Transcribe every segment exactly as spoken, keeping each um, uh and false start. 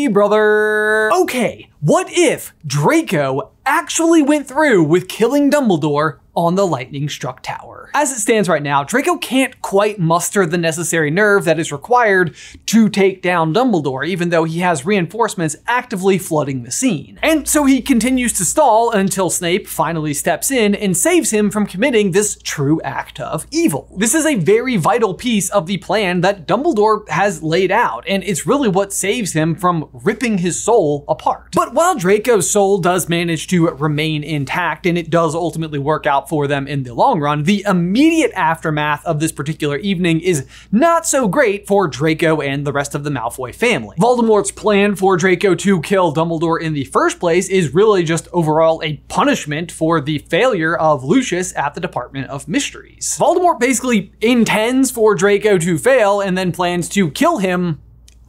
me, brother. Okay, what if Draco actually went through with killing Dumbledore on the lightning-struck tower? As it stands right now, Draco can't quite muster the necessary nerve that is required to take down Dumbledore, even though he has reinforcements actively flooding the scene. And so he continues to stall until Snape finally steps in and saves him from committing this true act of evil. This is a very vital piece of the plan that Dumbledore has laid out, and it's really what saves him from ripping his soul apart. But while Draco's soul does manage to remain intact, and it does ultimately work out for them in the long run, the immediate aftermath of this particular evening is not so great for Draco and the rest of the Malfoy family. Voldemort's plan for Draco to kill Dumbledore in the first place is really just overall a punishment for the failure of Lucius at the Department of Mysteries. Voldemort basically intends for Draco to fail and then plans to kill him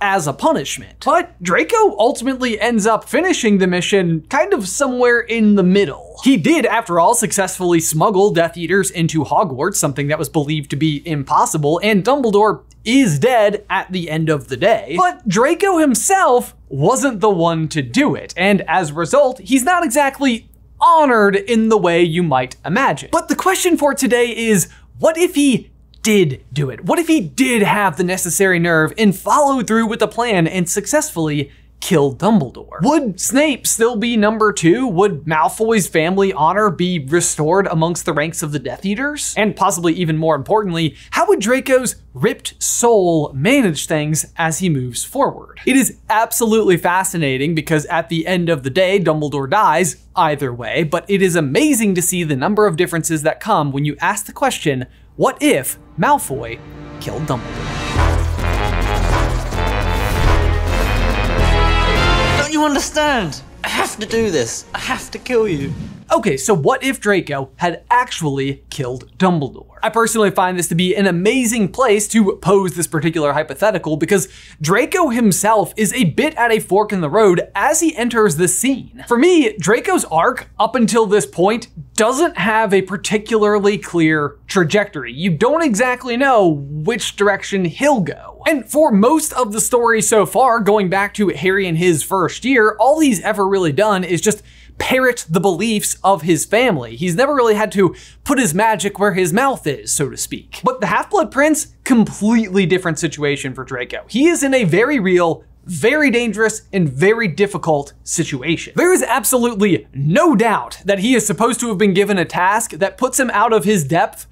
as a punishment. But Draco ultimately ends up finishing the mission kind of somewhere in the middle. He did, after all, successfully smuggle Death Eaters into Hogwarts, something that was believed to be impossible, and Dumbledore is dead at the end of the day. But Draco himself wasn't the one to do it, and as a result, he's not exactly honored in the way you might imagine. But the question for today is, what if he did do it? What if he did have the necessary nerve and followed through with the plan and successfully kill Dumbledore? Would Snape still be number two? Would Malfoy's family honor be restored amongst the ranks of the Death Eaters? And possibly even more importantly, how would Draco's ripped soul manage things as he moves forward? It is absolutely fascinating because at the end of the day, Dumbledore dies either way, but it is amazing to see the number of differences that come when you ask the question, what if Malfoy killed Dumbledore? Don't you understand? I have to do this. I have to kill you. Okay, so what if Draco had actually killed Dumbledore? I personally find this to be an amazing place to pose this particular hypothetical because Draco himself is a bit at a fork in the road as he enters the scene. For me, Draco's arc up until this point doesn't have a particularly clear trajectory. You don't exactly know which direction he'll go. And for most of the story so far, going back to Harry and his first year, all he's ever really done is just parrot the beliefs of his family. He's never really had to put his magic where his mouth is, so to speak. But the Half-Blood Prince, completely different situation for Draco. He is in a very real, very dangerous, and very difficult situation. There is absolutely no doubt that he is supposed to have been given a task that puts him out of his depth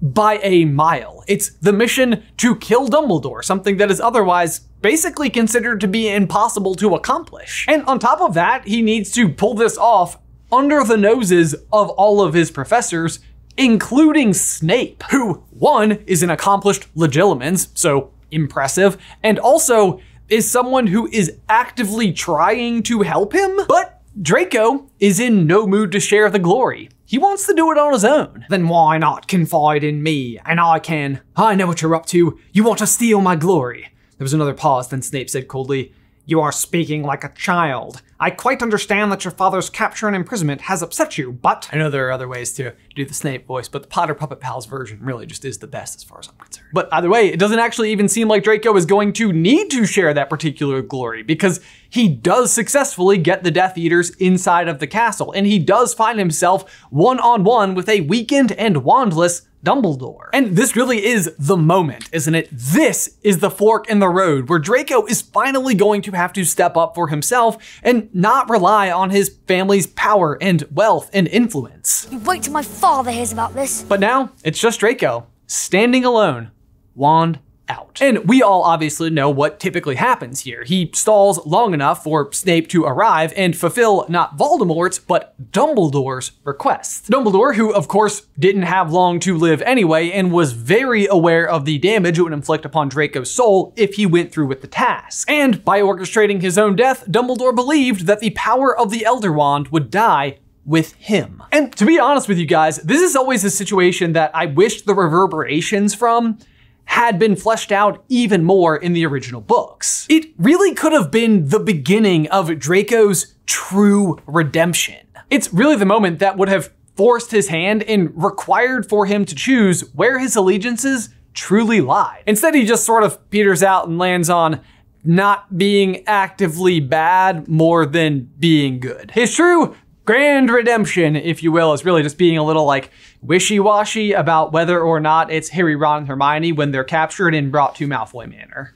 by a mile. It's the mission to kill Dumbledore, something that is otherwise basically considered to be impossible to accomplish. And on top of that, he needs to pull this off under the noses of all of his professors, including Snape, who, one, is an accomplished Legilimens, so impressive, and also is someone who is actively trying to help him. But Draco is in no mood to share the glory. He wants to do it on his own. Then why not confide in me? And I can. I know what you're up to. You want to steal my glory. There was another pause, then Snape said coldly, "You are speaking like a child. I quite understand that your father's capture and imprisonment has upset you, but..." I know there are other ways to do the Snape voice, but the Potter Puppet Pals version really just is the best as far as I'm concerned. But either way, it doesn't actually even seem like Draco is going to need to share that particular glory because he does successfully get the Death Eaters inside of the castle, and he does find himself one-on-one with a weakened and wandless Dumbledore. And this really is the moment, isn't it? This is the fork in the road where Draco is finally going to have to step up for himself and not rely on his family's power and wealth and influence. You wait till my father hears about this. But now it's just Draco standing alone, wand out. And we all obviously know what typically happens here. He stalls long enough for Snape to arrive and fulfill not Voldemort's, but Dumbledore's request. Dumbledore, who of course didn't have long to live anyway and was very aware of the damage it would inflict upon Draco's soul if he went through with the task. And by orchestrating his own death, Dumbledore believed that the power of the Elder Wand would die with him. And to be honest with you guys, this is always a situation that I wish the reverberations from had been fleshed out even more in the original books. It really could have been the beginning of Draco's true redemption. It's really the moment that would have forced his hand and required for him to choose where his allegiances truly lie. Instead, he just sort of peters out and lands on not being actively bad more than being good. His true grand redemption, if you will, is really just being a little like wishy-washy about whether or not it's Harry, Ron, and Hermione when they're captured and brought to Malfoy Manor.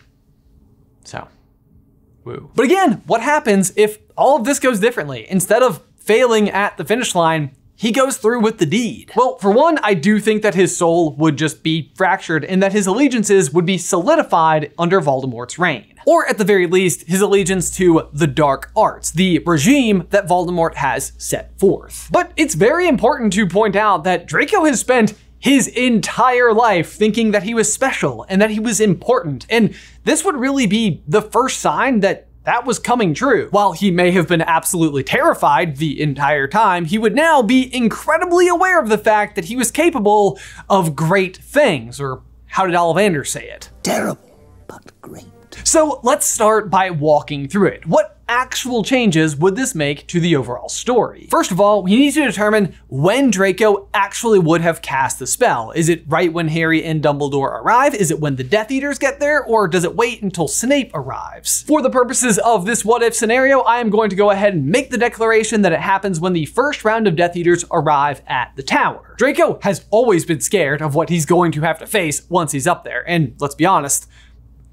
So, woo. But again, what happens if all of this goes differently? Instead of failing at the finish line, he goes through with the deed. Well, for one, I do think that his soul would just be fractured and that his allegiances would be solidified under Voldemort's reign. Or at the very least, his allegiance to the dark arts, the regime that Voldemort has set forth. But it's very important to point out that Draco has spent his entire life thinking that he was special and that he was important. And this would really be the first sign that that was coming true. While he may have been absolutely terrified the entire time, he would now be incredibly aware of the fact that he was capable of great things, or how did Ollivander say it? Terrible, but great. So let's start by walking through it. What actual changes would this make to the overall story? First of all, we need to determine when Draco actually would have cast the spell. Is it right when Harry and Dumbledore arrive? Is it when the Death Eaters get there? Or does it wait until Snape arrives? For the purposes of this what if scenario, I am going to go ahead and make the declaration that it happens when the first round of Death Eaters arrive at the tower. Draco has always been scared of what he's going to have to face once he's up there. And let's be honest,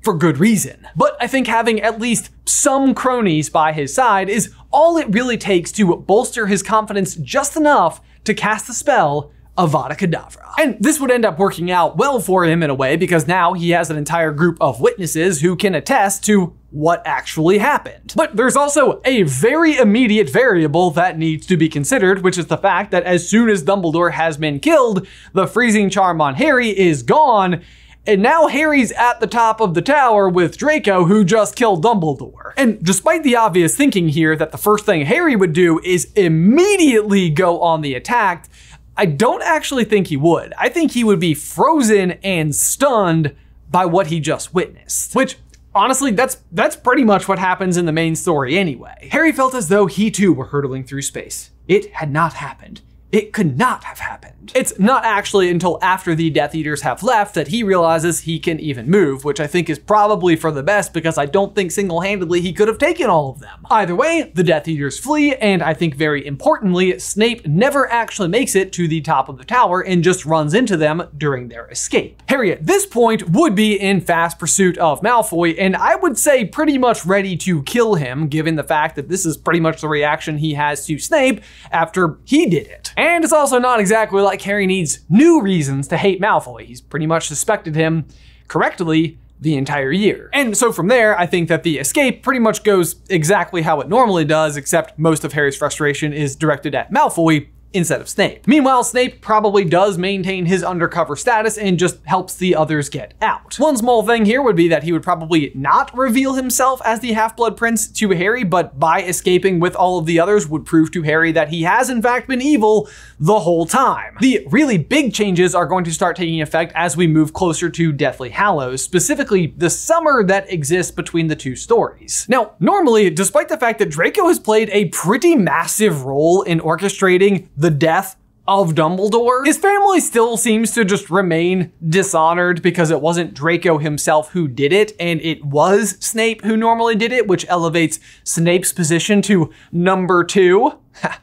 for good reason. But I think having at least some cronies by his side is all it really takes to bolster his confidence just enough to cast the spell Avada Kedavra. And this would end up working out well for him in a way, because now he has an entire group of witnesses who can attest to what actually happened. But there's also a very immediate variable that needs to be considered, which is the fact that as soon as Dumbledore has been killed, the freezing charm on Harry is gone, and now Harry's at the top of the tower with Draco, who just killed Dumbledore. And despite the obvious thinking here that the first thing Harry would do is immediately go on the attack, I don't actually think he would. I think he would be frozen and stunned by what he just witnessed, which honestly, that's that's pretty much what happens in the main story anyway. Harry felt as though he too were hurtling through space. It had not happened. It could not have happened. It's not actually until after the Death Eaters have left that he realizes he can even move, which I think is probably for the best because I don't think single-handedly he could have taken all of them. Either way, the Death Eaters flee, and I think very importantly, Snape never actually makes it to the top of the tower and just runs into them during their escape. Harry at this point would be in fast pursuit of Malfoy, and I would say pretty much ready to kill him, given the fact that this is pretty much the reaction he has to Snape after he did it. And it's also not exactly like Harry needs new reasons to hate Malfoy. He's pretty much suspected him correctly the entire year. And so from there, I think that the escape pretty much goes exactly how it normally does, except most of Harry's frustration is directed at Malfoy instead of Snape. Meanwhile, Snape probably does maintain his undercover status and just helps the others get out. One small thing here would be that he would probably not reveal himself as the Half-Blood Prince to Harry, but by escaping with all of the others would prove to Harry that he has in fact been evil the whole time. The really big changes are going to start taking effect as we move closer to Deathly Hallows, specifically the summer that exists between the two stories. Now, normally, despite the fact that Draco has played a pretty massive role in orchestrating the death of Dumbledore, his family still seems to just remain dishonored because it wasn't Draco himself who did it, and it was Snape who normally did it, which elevates Snape's position to number two. Ha,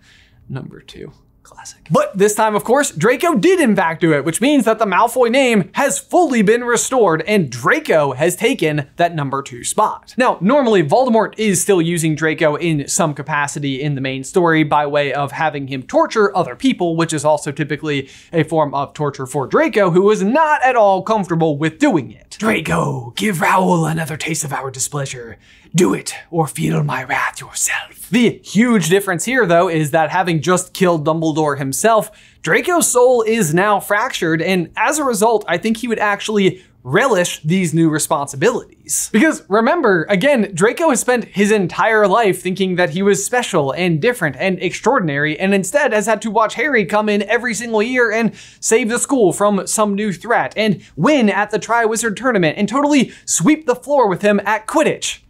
number two. Classic. But this time, of course, Draco did in fact do it, which means that the Malfoy name has fully been restored and Draco has taken that number two spot. Now, normally Voldemort is still using Draco in some capacity in the main story by way of having him torture other people, which is also typically a form of torture for Draco, who is not at all comfortable with doing it. Draco, give Raoul another taste of our displeasure. Do it or feel my wrath yourself. The huge difference here, though, is that having just killed Dumbledore himself, Draco's soul is now fractured, and as a result, I think he would actually relish these new responsibilities. Because remember, again, Draco has spent his entire life thinking that he was special and different and extraordinary, and instead has had to watch Harry come in every single year and save the school from some new threat and win at the Triwizard Tournament and totally sweep the floor with him at Quidditch.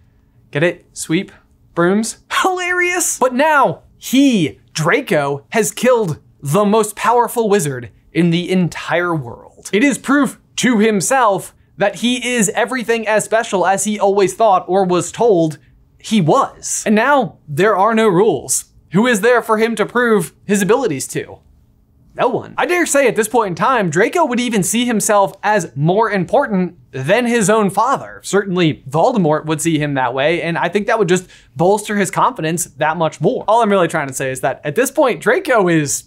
Get it? Sweep? Brooms? Hilarious! But now he, Draco, has killed the most powerful wizard in the entire world. It is proof to himself that he is everything as special as he always thought or was told he was. And now there are no rules. Who is there for him to prove his abilities to? No one. I dare say at this point in time, Draco would even see himself as more important than his own father. Certainly Voldemort would see him that way, and I think that would just bolster his confidence that much more. All I'm really trying to say is that at this point, Draco is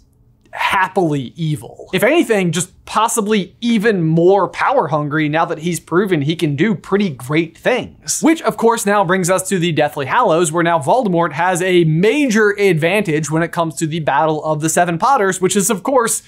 happily evil. If anything, just possibly even more power hungry now that he's proven he can do pretty great things. Which of course now brings us to the Deathly Hallows, where now Voldemort has a major advantage when it comes to the Battle of the Seven Potters, which is of course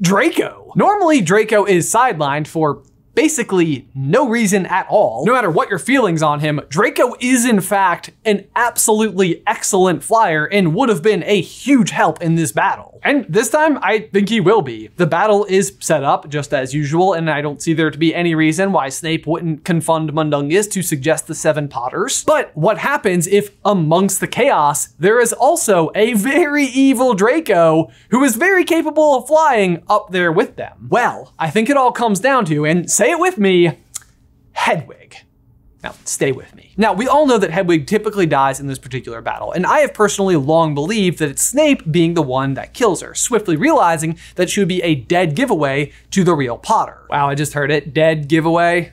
Draco. Normally Draco is sidelined for basically no reason at all. No matter what your feelings on him, Draco is in fact an absolutely excellent flyer and would have been a huge help in this battle. And this time, I think he will be. The battle is set up just as usual, and I don't see there to be any reason why Snape wouldn't confund Mundungus to suggest the Seven Potters. But what happens if amongst the chaos, there is also a very evil Draco who is very capable of flying up there with them? Well, I think it all comes down to, and say it with me, Hedwig. Now, stay with me. Now, we all know that Hedwig typically dies in this particular battle, and I have personally long believed that it's Snape being the one that kills her, swiftly realizing that she would be a dead giveaway to the real Potter. Wow, I just heard it, dead giveaway.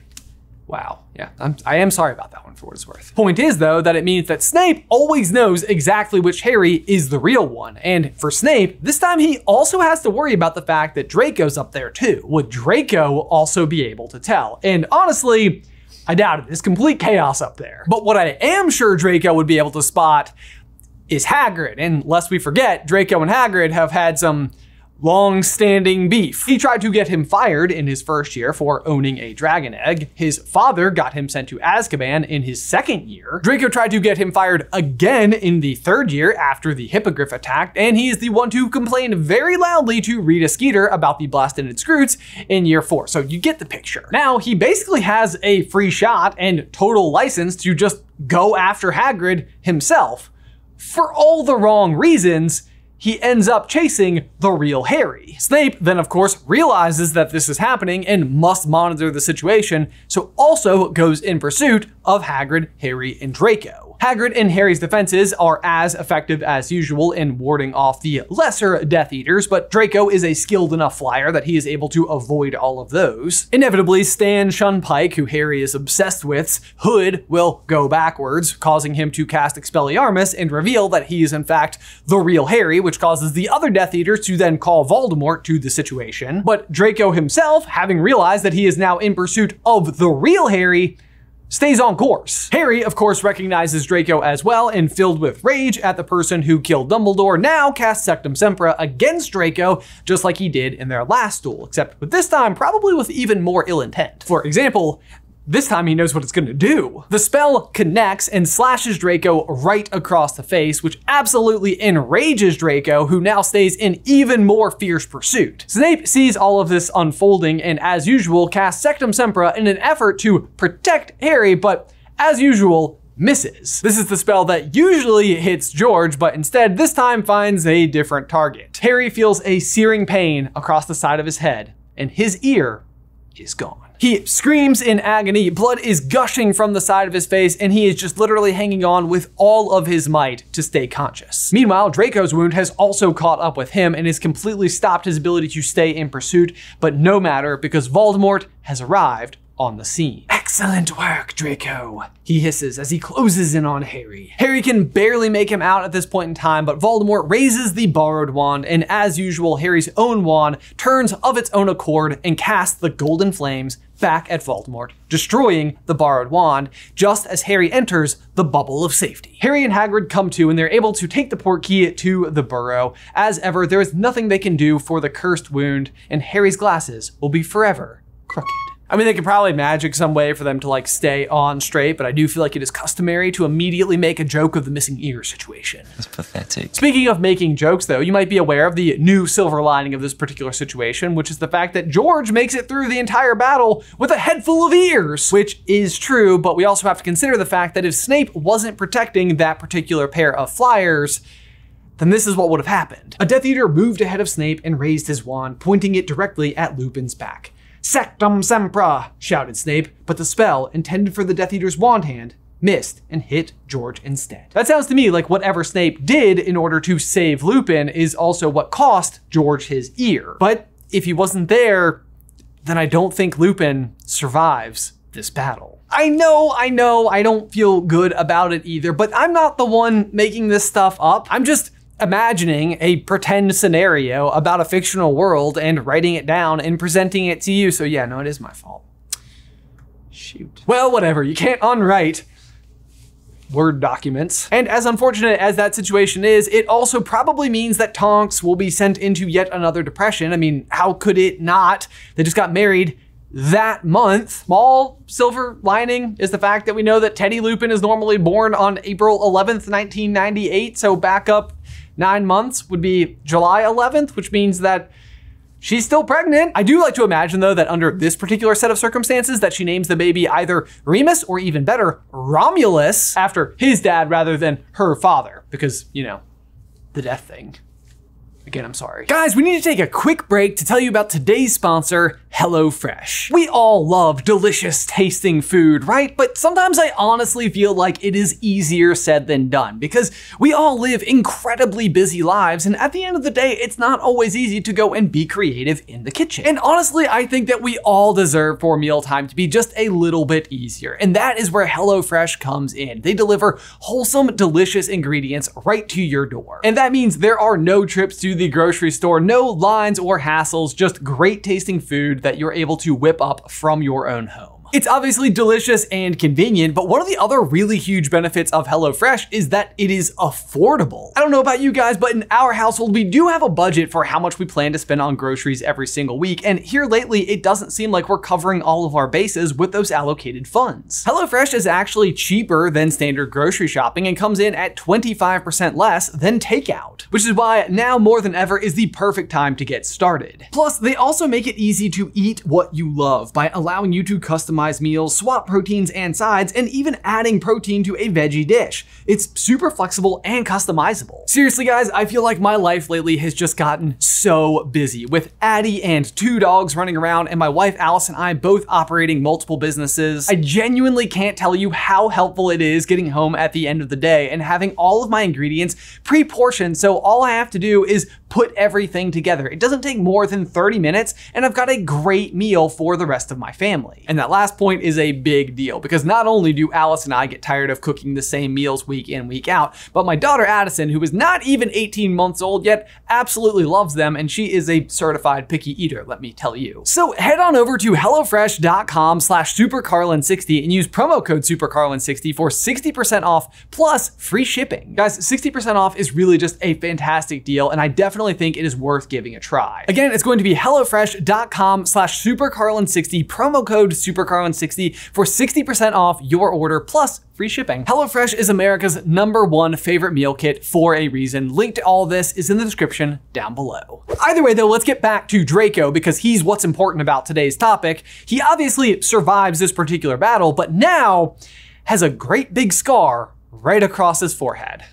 Wow, yeah, I'm, I am sorry about that one for what it's worth. Point is though, that it means that Snape always knows exactly which Harry is the real one. And for Snape, this time he also has to worry about the fact that Draco's up there too. Would Draco also be able to tell? And honestly, I doubt it. It's complete chaos up there. But what I am sure Draco would be able to spot is Hagrid. And lest we forget, Draco and Hagrid have had some long-standing beef. He tried to get him fired in his first year for owning a dragon egg. His father got him sent to Azkaban in his second year. Draco tried to get him fired again in the third year after the hippogriff attacked, and he is the one to complain very loudly to Rita Skeeter about the blasted Scroots in year four. So you get the picture. Now he basically has a free shot and total license to just go after Hagrid himself for all the wrong reasons. He ends up chasing the real Harry. Snape then of course realizes that this is happening and must monitor the situation, so also goes in pursuit of Hagrid, Harry, and Draco. Hagrid and Harry's defenses are as effective as usual in warding off the lesser Death Eaters, but Draco is a skilled enough flyer that he is able to avoid all of those. Inevitably, Stan Shunpike, who Harry is obsessed with's hood, will go backwards, causing him to cast Expelliarmus and reveal that he is in fact the real Harry, which causes the other Death Eaters to then call Voldemort to the situation. But Draco himself, having realized that he is now in pursuit of the real Harry, stays on course. Harry, of course, recognizes Draco as well, and filled with rage at the person who killed Dumbledore, now casts Sectumsempra against Draco, just like he did in their last duel, except with this time, probably with even more ill intent. For example, this time he knows what it's gonna do. The spell connects and slashes Draco right across the face, which absolutely enrages Draco, who now stays in even more fierce pursuit. Snape sees all of this unfolding and, as usual, casts Sectumsempra in an effort to protect Harry, but as usual, misses. This is the spell that usually hits George, but instead this time finds a different target. Harry feels a searing pain across the side of his head, and his ear is gone. He screams in agony, blood is gushing from the side of his face, and he is just literally hanging on with all of his might to stay conscious. Meanwhile, Draco's wound has also caught up with him and has completely stopped his ability to stay in pursuit, but no matter, because Voldemort has arrived on the scene. Excellent work, Draco, he hisses as he closes in on Harry. Harry can barely make him out at this point in time, but Voldemort raises the borrowed wand, and as usual, Harry's own wand turns of its own accord and casts the golden flames back at Voldemort, destroying the borrowed wand just as Harry enters the bubble of safety. Harry and Hagrid come to, and they're able to take the portkey to the burrow. As ever, there is nothing they can do for the cursed wound, and Harry's glasses will be forever crooked. I mean, they could probably magic some way for them to like stay on straight, but I do feel like it is customary to immediately make a joke of the missing ear situation. That's pathetic. Speaking of making jokes though, you might be aware of the new silver lining of this particular situation, which is the fact that George makes it through the entire battle with a head full of ears, which is true, but we also have to consider the fact that if Snape wasn't protecting that particular pair of flyers, then this is what would have happened. A Death Eater moved ahead of Snape and raised his wand, pointing it directly at Lupin's back. "Sectumsempra!" shouted Snape, but the spell, intended for the Death Eater's wand hand, missed and hit George instead. That sounds to me like whatever Snape did in order to save Lupin is also what cost George his ear. But if he wasn't there, then I don't think Lupin survives this battle. I know, I know, I don't feel good about it either, but I'm not the one making this stuff up. I'm just imagining a pretend scenario about a fictional world and writing it down and presenting it to you. So yeah, no, it is my fault. Shoot. Well, whatever, you can't unwrite Word documents. And as unfortunate as that situation is, it also probably means that Tonks will be sent into yet another depression. I mean, how could it not? They just got married that month. Small silver lining is the fact that we know that Teddy Lupin is normally born on April eleventh, nineteen ninety-eight. So back up nine months would be July eleventh, which means that she's still pregnant. I do like to imagine though that under this particular set of circumstances that she names the baby either Remus or even better, Romulus, after his dad rather than her father, because you know, the death thing. Again, I'm sorry. Guys, we need to take a quick break to tell you about today's sponsor, HelloFresh. We all love delicious tasting food, right? But sometimes I honestly feel like it is easier said than done because we all live incredibly busy lives. And at the end of the day, it's not always easy to go and be creative in the kitchen. And honestly, I think that we all deserve for mealtime to be just a little bit easier. And that is where HelloFresh comes in. They deliver wholesome, delicious ingredients right to your door. And that means there are no trips to the grocery store, no lines or hassles, just great tasting food that you're able to whip up from your own home. It's obviously delicious and convenient, but one of the other really huge benefits of HelloFresh is that it is affordable. I don't know about you guys, but in our household, we do have a budget for how much we plan to spend on groceries every single week. And here lately, it doesn't seem like we're covering all of our bases with those allocated funds. HelloFresh is actually cheaper than standard grocery shopping and comes in at twenty-five percent less than takeout, which is why now more than ever is the perfect time to get started. Plus, they also make it easy to eat what you love by allowing you to customize meals, swap proteins and sides, and even adding protein to a veggie dish. It's super flexible and customizable. Seriously, guys, I feel like my life lately has just gotten so busy with Addie and two dogs running around and my wife Alice and I both operating multiple businesses. I genuinely can't tell you how helpful it is getting home at the end of the day and having all of my ingredients pre-portioned, so all I have to do is put everything together. It doesn't take more than thirty minutes and I've got a great meal for the rest of my family. And that last point is a big deal because not only do Alice and I get tired of cooking the same meals week in, week out, but my daughter Addison, who is not even eighteen months old yet, absolutely loves them and she is a certified picky eater, let me tell you. So head on over to HelloFresh dot com slash Super Carlin sixty and use promo code Super Carlin sixty for sixty percent off plus free shipping. Guys, sixty percent off is really just a fantastic deal and I definitely think it is worth giving a try. Again, it's going to be HelloFresh dot com slash Super Carlin sixty, promo code Super Carlin sixty for sixty percent off your order plus free shipping. HelloFresh is America's number one favorite meal kit for a reason. Link to all this is in the description down below. Either way though, let's get back to Draco because he's what's important about today's topic. He obviously survives this particular battle, but now has a great big scar right across his forehead,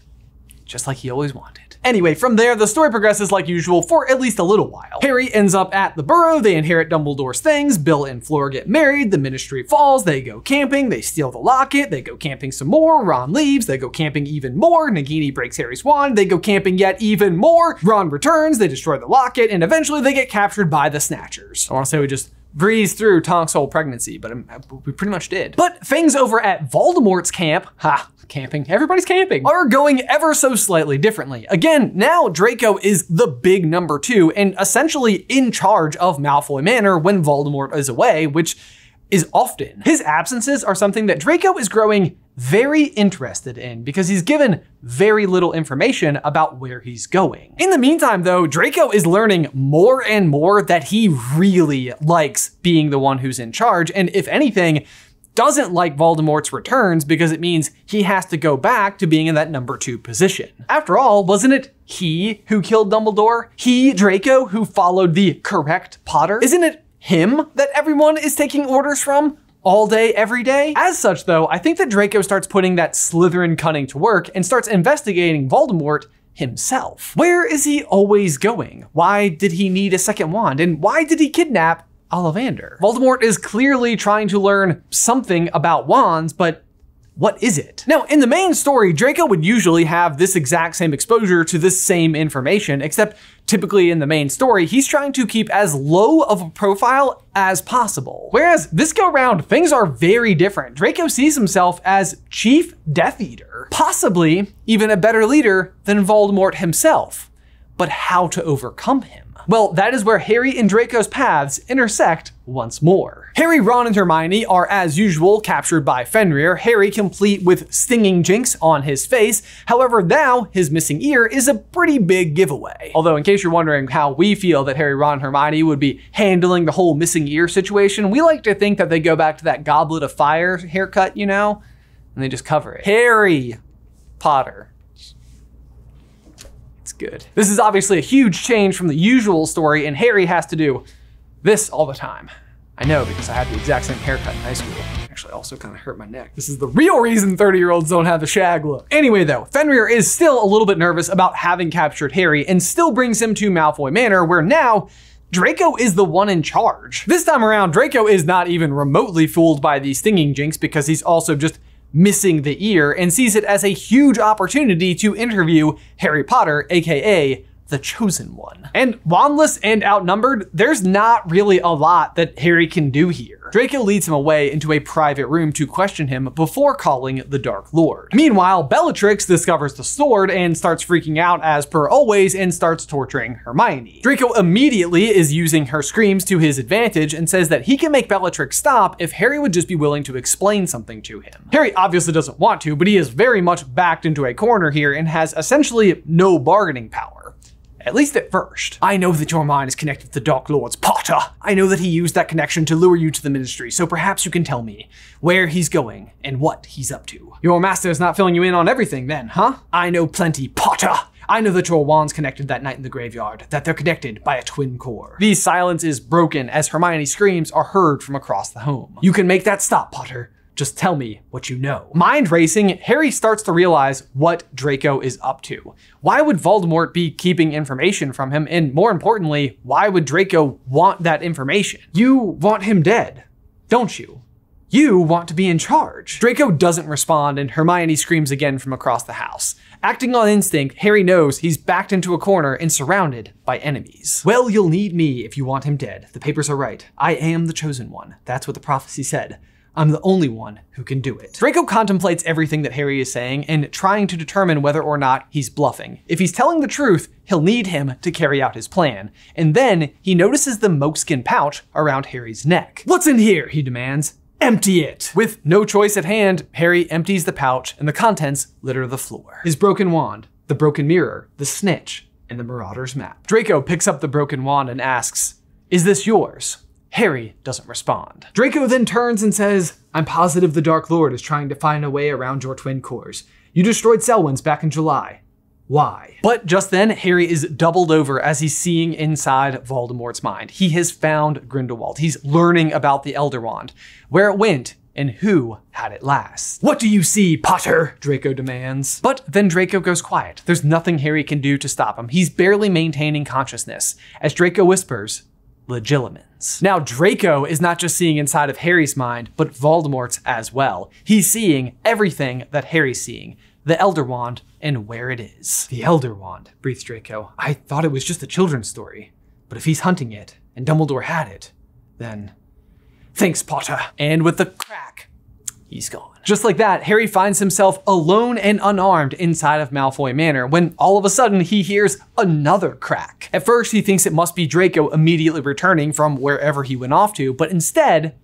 just like he always wanted. Anyway, from there, the story progresses like usual for at least a little while. Harry ends up at the Burrow, they inherit Dumbledore's things, Bill and Fleur get married, the Ministry falls, they go camping, they steal the locket, they go camping some more, Ron leaves, they go camping even more, Nagini breaks Harry's wand, they go camping yet even more, Ron returns, they destroy the locket, and eventually they get captured by the Snatchers. I wanna say we just breeze through Tonks' whole pregnancy, but we pretty much did. But things over at Voldemort's camp, ha, camping, everybody's camping, are going ever so slightly differently. Again, now Draco is the big number two and essentially in charge of Malfoy Manor when Voldemort is away, which is often. His absences are something that Draco is growing very interested in because he's given very little information about where he's going. In the meantime though, Draco is learning more and more that he really likes being the one who's in charge and if anything, doesn't like Voldemort's returns because it means he has to go back to being in that number two position. After all, wasn't it he who killed Dumbledore? He, Draco, who followed the correct Potter? Isn't it him that everyone is taking orders from all day, every day? As such though, I think that Draco starts putting that Slytherin cunning to work and starts investigating Voldemort himself. Where is he always going? Why did he need a second wand? And why did he kidnap Ollivander. Voldemort is clearly trying to learn something about wands, but what is it? Now, in the main story, Draco would usually have this exact same exposure to this same information, except typically in the main story, he's trying to keep as low of a profile as possible. Whereas this go round, things are very different. Draco sees himself as Chief Death Eater, possibly even a better leader than Voldemort himself, but how to overcome him? Well, that is where Harry and Draco's paths intersect once more. Harry, Ron, and Hermione are, as usual, captured by Fenrir, Harry complete with stinging jinx on his face. However, now his missing ear is a pretty big giveaway. Although, in case you're wondering how we feel that Harry, Ron, and Hermione would be handling the whole missing ear situation, we like to think that they go back to that Goblet of Fire haircut, you know, and they just cover it. Harry Potter. Good. This is obviously a huge change from the usual story, and Harry has to do this all the time. I know, because I had the exact same haircut in high school. Actually, also kind of hurt my neck. This is the real reason thirty year olds don't have the shag look. Anyway though, Fenrir is still a little bit nervous about having captured Harry and still brings him to Malfoy Manor, where now Draco is the one in charge. This time around, Draco is not even remotely fooled by the stinging jinx because he's also just missing the ear and sees it as a huge opportunity to interview Harry Potter, A K A the Chosen One. And wandless and outnumbered, there's not really a lot that Harry can do here. Draco leads him away into a private room to question him before calling the Dark Lord. Meanwhile, Bellatrix discovers the sword and starts freaking out as per always and starts torturing Hermione. Draco immediately is using her screams to his advantage and says that he can make Bellatrix stop if Harry would just be willing to explain something to him. Harry obviously doesn't want to, but he is very much backed into a corner here and has essentially no bargaining power. At least at first. I know that your mind is connected to the Dark Lord's, Potter. I know that he used that connection to lure you to the Ministry, so perhaps you can tell me where he's going and what he's up to. Your master is not filling you in on everything then, huh? I know plenty, Potter. I know that your wands connected that night in the graveyard, that they're connected by a twin core. The silence is broken as Hermione's screams are heard from across the home. You can make that stop, Potter. Just tell me what you know. Mind racing, Harry starts to realize what Draco is up to. Why would Voldemort be keeping information from him? And more importantly, why would Draco want that information? You want him dead, don't you? You want to be in charge. Draco doesn't respond and Hermione screams again from across the house. Acting on instinct, Harry knows he's backed into a corner and surrounded by enemies. Well, you'll need me if you want him dead. The papers are right. I am the Chosen One. That's what the prophecy said. I'm the only one who can do it. Draco contemplates everything that Harry is saying and trying to determine whether or not he's bluffing. If he's telling the truth, he'll need him to carry out his plan. And then he notices the moleskin pouch around Harry's neck. What's in here? He demands. Empty it. With no choice at hand, Harry empties the pouch and the contents litter the floor. His broken wand, the broken mirror, the snitch, and the Marauder's map. Draco picks up the broken wand and asks, "Is this yours?" Harry doesn't respond. Draco then turns and says, I'm positive the Dark Lord is trying to find a way around your twin cores. You destroyed Selwyn's back in July. Why? But just then, Harry is doubled over as he's seeing inside Voldemort's mind. He has found Grindelwald. He's learning about the Elder Wand, where it went, and who had it last. What do you see, Potter? Draco demands. But then Draco goes quiet. There's nothing Harry can do to stop him. He's barely maintaining consciousness. As Draco whispers, Legilimens. Now, Draco is not just seeing inside of Harry's mind, but Voldemort's as well. He's seeing everything that Harry's seeing, the Elder Wand and where it is. The Elder Wand, breathes Draco. I thought it was just a children's story, but if he's hunting it and Dumbledore had it, then thanks, Potter. And with a crack, he's gone. Just like that, Harry finds himself alone and unarmed inside of Malfoy Manor when all of a sudden he hears another crack. At first, he thinks it must be Draco immediately returning from wherever he went off to, but instead,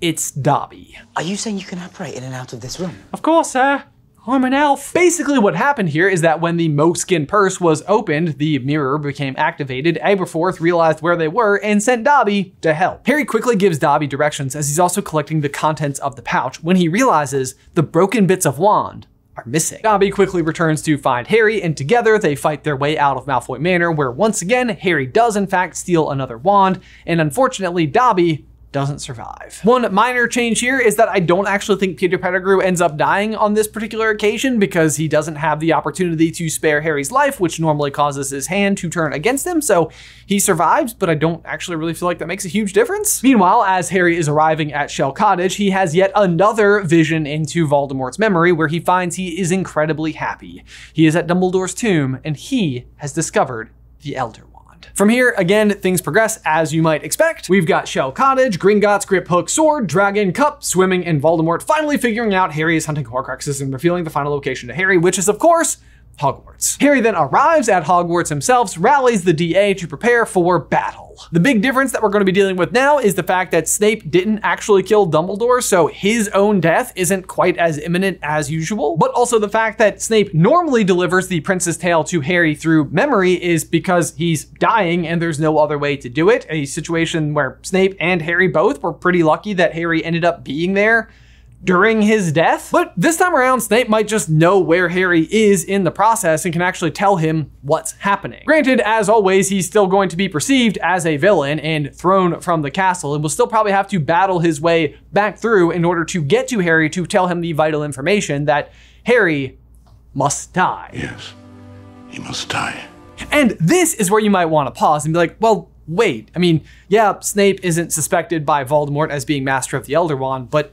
it's Dobby. Are you saying you can operate in and out of this room? Of course, sir. I'm an elf. Basically what happened here is that when the moleskin purse was opened, the mirror became activated, Aberforth realized where they were and sent Dobby to help. Harry quickly gives Dobby directions as he's also collecting the contents of the pouch when he realizes the broken bits of wand are missing. Dobby quickly returns to find Harry and together they fight their way out of Malfoy Manor where once again, Harry does in fact steal another wand and unfortunately Dobby doesn't survive. One minor change here is that I don't actually think Peter Pettigrew ends up dying on this particular occasion because he doesn't have the opportunity to spare Harry's life, which normally causes his hand to turn against him. So he survives, but I don't actually really feel like that makes a huge difference. Meanwhile, as Harry is arriving at Shell Cottage, he has yet another vision into Voldemort's memory where he finds he is incredibly happy. He is at Dumbledore's tomb and he has discovered the Elder Wand. From here, again, things progress as you might expect. We've got Shell Cottage, Gringotts, Grip Hook, Sword, Dragon, Cup, Swimming, and Voldemort finally figuring out Harry is hunting Horcruxes and revealing the final location to Harry, which is, of course, Hogwarts. Harry then arrives at Hogwarts himself, rallies the D A to prepare for battle. The big difference that we're going to be dealing with now is the fact that Snape didn't actually kill Dumbledore, so his own death isn't quite as imminent as usual, but also the fact that Snape normally delivers the Prince's Tale to Harry through memory is because he's dying and there's no other way to do it, a situation where Snape and Harry both were pretty lucky that Harry ended up being there during his death. But this time around, Snape might just know where Harry is in the process and can actually tell him what's happening. Granted, as always, he's still going to be perceived as a villain and thrown from the castle and will still probably have to battle his way back through in order to get to Harry to tell him the vital information that Harry must die. Yes, he must die. And this is where you might want to pause and be like, well, wait. I mean, yeah, Snape isn't suspected by Voldemort as being master of the Elder Wand, but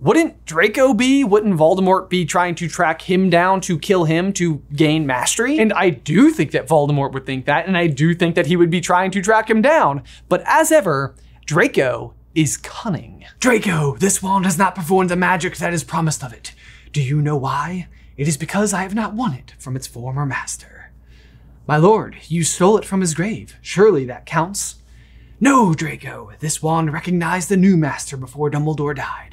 wouldn't Draco be? Wouldn't Voldemort be trying to track him down to kill him to gain mastery? And I do think that Voldemort would think that, and I do think that he would be trying to track him down. But as ever, Draco is cunning. Draco, this wand has not performed the magic that is promised of it. Do you know why? It is because I have not won it from its former master. My lord, you stole it from his grave. Surely that counts. No, Draco, this wand recognized the new master before Dumbledore died.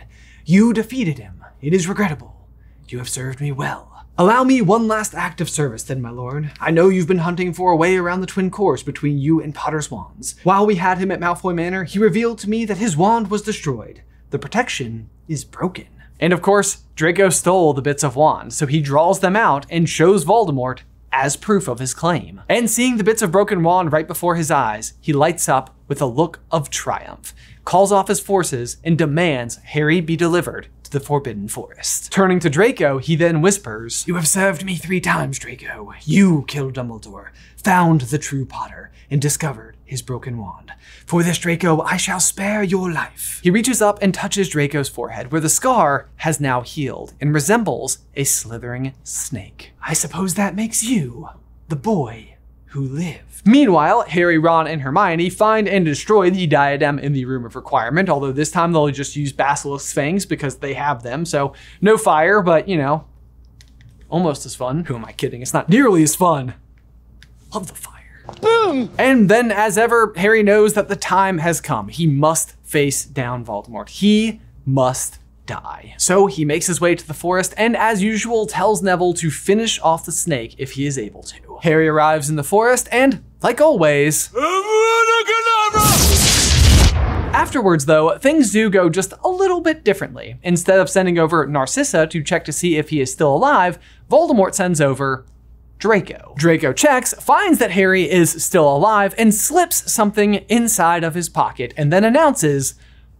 You defeated him. It is regrettable. You have served me well. Allow me one last act of service then, my lord. I know you've been hunting for a way around the twin cores between you and Potter's wands. While we had him at Malfoy Manor, he revealed to me that his wand was destroyed. The protection is broken. And of course, Draco stole the bits of wand, so he draws them out and shows Voldemort as proof of his claim. And seeing the bits of broken wand right before his eyes, he lights up with a look of triumph, calls off his forces, and demands Harry be delivered to the Forbidden Forest. Turning to Draco, he then whispers, "You have served me three times, Draco. You killed Dumbledore, found the true Potter, and discovered his broken wand. For this, Draco, I shall spare your life." He reaches up and touches Draco's forehead, where the scar has now healed and resembles a slithering snake. "I suppose that makes you the boy who lived." Meanwhile, Harry, Ron, and Hermione find and destroy the diadem in the Room of Requirement, although this time they'll just use basilisk fangs because they have them, so no fire, but you know, almost as fun. Who am I kidding? It's not nearly as fun. Love the fire. Boom! And then, as ever, Harry knows that the time has come. He must face down Voldemort. He must die. So he makes his way to the forest and, as usual, tells Neville to finish off the snake if he is able to. Harry arrives in the forest and, like always, Avada Kedavra! Afterwards, though, things do go just a little bit differently. Instead of sending over Narcissa to check to see if he is still alive, Voldemort sends over Draco. Draco checks, finds that Harry is still alive, and slips something inside of his pocket, and then announces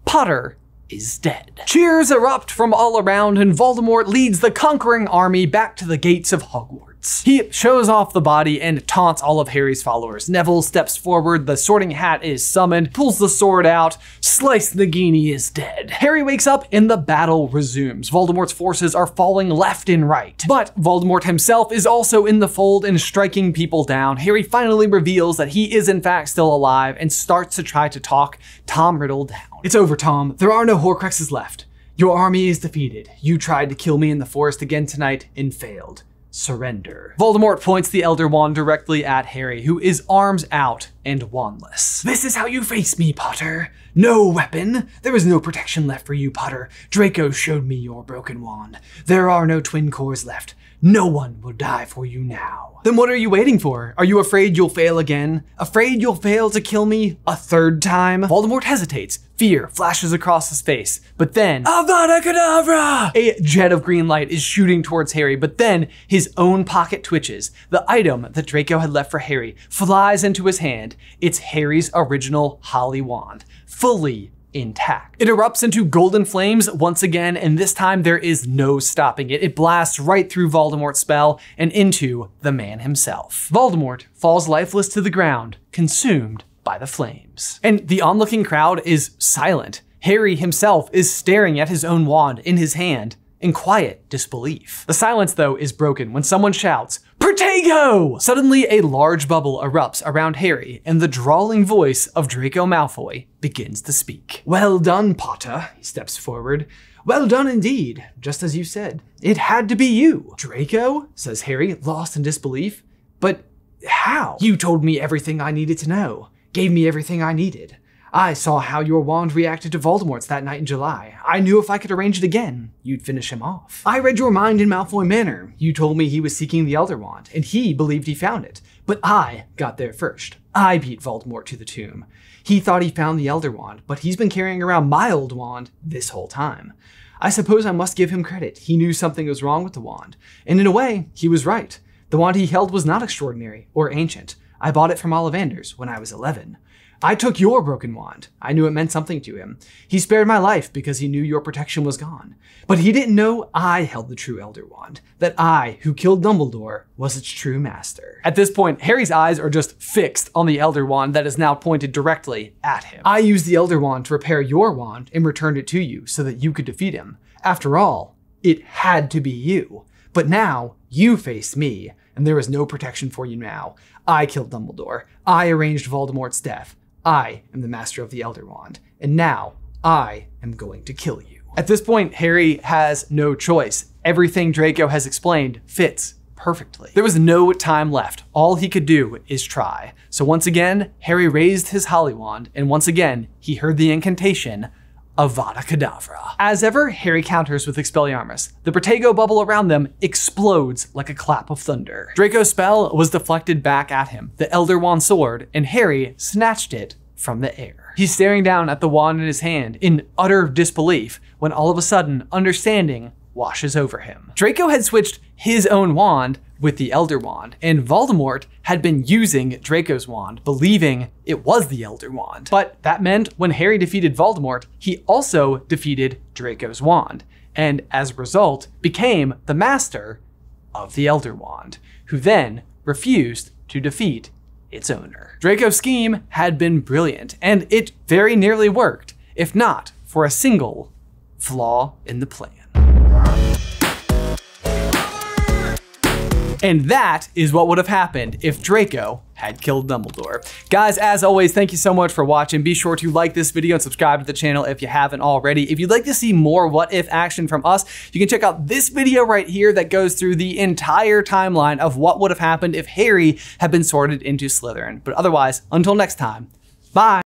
Potter is dead. Cheers erupt from all around, and Voldemort leads the conquering army back to the gates of Hogwarts. He shows off the body and taunts all of Harry's followers. Neville steps forward, the Sorting Hat is summoned, pulls the sword out, sliced Nagini is dead. Harry wakes up and the battle resumes. Voldemort's forces are falling left and right, but Voldemort himself is also in the fold and striking people down. Harry finally reveals that he is in fact still alive and starts to try to talk Tom Riddle down. "It's over, Tom. There are no Horcruxes left. Your army is defeated. You tried to kill me in the forest again tonight and failed. Surrender." Voldemort points the Elder Wand directly at Harry, who is arms out and wandless. "This is how you face me, Potter. No weapon. There is no protection left for you, Potter. Draco showed me your broken wand. There are no twin cores left. No one will die for you now." "Then what are you waiting for? Are you afraid you'll fail again? Afraid you'll fail to kill me a third time?" Voldemort hesitates. Fear flashes across his face, but then Avada Kedavra! A jet of green light is shooting towards Harry, but then his own pocket twitches. The item that Draco had left for Harry flies into his hand. It's Harry's original Holly Wand, fully intact. It erupts into golden flames once again, and this time there is no stopping it. It blasts right through Voldemort's spell and into the man himself. Voldemort falls lifeless to the ground, consumed by the flames. And the onlooking crowd is silent. Harry himself is staring at his own wand in his hand in quiet disbelief. The silence, though, is broken when someone shouts, "Protego!" Suddenly, a large bubble erupts around Harry, and the drawling voice of Draco Malfoy begins to speak. "Well done, Potter," he steps forward. "Well done indeed, just as you said. It had to be you." "Draco?" says Harry, lost in disbelief. "But how? You told me everything I needed to know, gave me everything I needed. I saw how your wand reacted to Voldemort's that night in July. I knew if I could arrange it again, you'd finish him off. I read your mind in Malfoy Manor. You told me he was seeking the Elder Wand, and he believed he found it. But I got there first. I beat Voldemort to the tomb. He thought he found the Elder Wand, but he's been carrying around my old wand this whole time. I suppose I must give him credit. He knew something was wrong with the wand. And in a way, he was right. The wand he held was not extraordinary or ancient. I bought it from Ollivander's when I was eleven. I took your broken wand. I knew it meant something to him. He spared my life because he knew your protection was gone. But he didn't know I held the true Elder Wand, that I, who killed Dumbledore, was its true master." At this point, Harry's eyes are just fixed on the Elder Wand that is now pointed directly at him. "I used the Elder Wand to repair your wand and returned it to you so that you could defeat him. After all, it had to be you. But now you face me, and there is no protection for you now. I killed Dumbledore. I arranged Voldemort's death. I am the master of the Elder Wand, and now I am going to kill you." At this point, Harry has no choice. Everything Draco has explained fits perfectly. There was no time left. All he could do is try. So once again, Harry raised his Holly Wand, and once again, he heard the incantation, Avada Kedavra. As ever, Harry counters with Expelliarmus. The Protego bubble around them explodes like a clap of thunder. Draco's spell was deflected back at him, the Elder Wand soared, and Harry snatched it from the air. He's staring down at the wand in his hand in utter disbelief when all of a sudden understanding washes over him. Draco had switched his own wand with the Elder Wand, and Voldemort had been using Draco's wand, believing it was the Elder Wand. But that meant when Harry defeated Voldemort, he also defeated Draco's wand, and as a result, became the master of the Elder Wand, who then refused to defeat its owner. Draco's scheme had been brilliant, and it very nearly worked, if not for a single flaw in the plan. And that is what would have happened if Draco had killed Dumbledore. Guys, as always, thank you so much for watching. Be sure to like this video and subscribe to the channel if you haven't already. If you'd like to see more What If action from us, you can check out this video right here that goes through the entire timeline of what would have happened if Harry had been sorted into Slytherin. But otherwise, until next time, bye.